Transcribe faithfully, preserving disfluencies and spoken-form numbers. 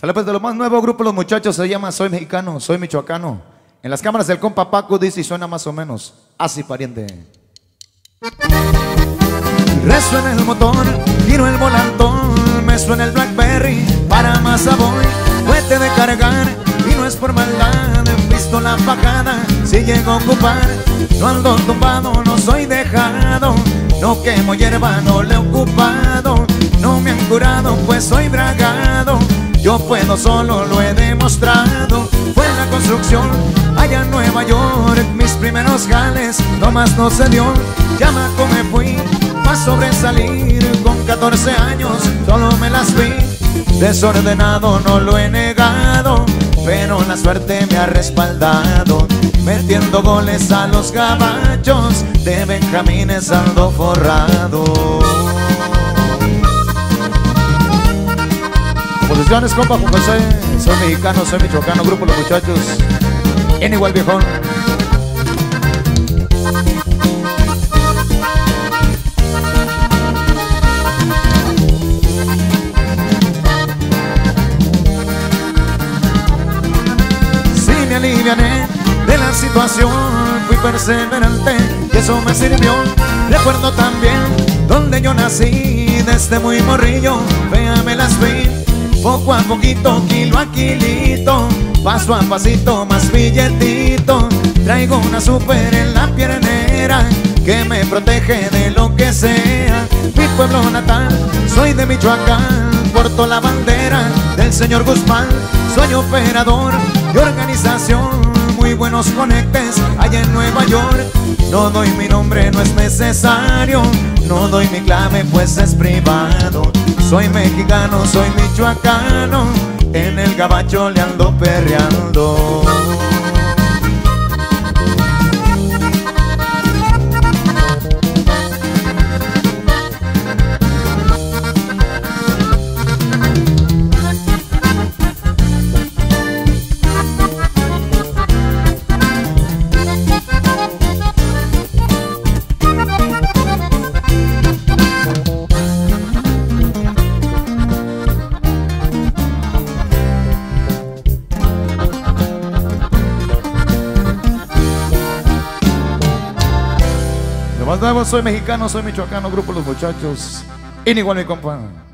Sale pues de lo más nuevo, Grupo Los Muchachos, se llama Soy Mexicano, Soy Michoacano. En las cámaras del compa Paco dice y suena más o menos así, pariente. Resuena el motor, giro el volantón, me suena el Blackberry, para más voy, fuerte de cargar, y no es por maldad, he visto la bajada, si llego a ocupar, no ando tumbado, no soy dejado, no quemo hierba, no le he ocupado, no me han curado, pues soy bragado, yo puedo solo, lo he demostrado. Fue en la construcción, allá en Nueva York, mis primeros jales, nomás no se dio, ya maco me fui, pa' sobresalir, con catorce años, solo me las vi, desordenado no lo he negado, pero la suerte me ha respaldado, metiendo goles a los gabachos, de Benjamín Saldo forrado. Posiciones, compa Juan José, Soy Mexicano, Soy Michoacano, Grupo Los Muchachos, en igual viejón. Si me aliviané de la situación, fui perseverante y eso me sirvió. Recuerdo también donde yo nací, desde muy morrillo, véame las vi. Poco a poquito, kilo a kilito, paso a pasito, más billetito. Traigo una super en la piernera que me protege de lo que sea. Mi pueblo natal, soy de Michoacán, porto la bandera del señor Guzmán. Soy operador de organización, muy buenos conectes allá en Nueva York. No doy mi nombre, no es necesario, no doy mi clave, pues es privado. Soy mexicano, soy michoacano, en el gabacho le ando perreando. Soy Mexicano, Soy Michoacano, Grupo Los Muchachos, inigual mi compa.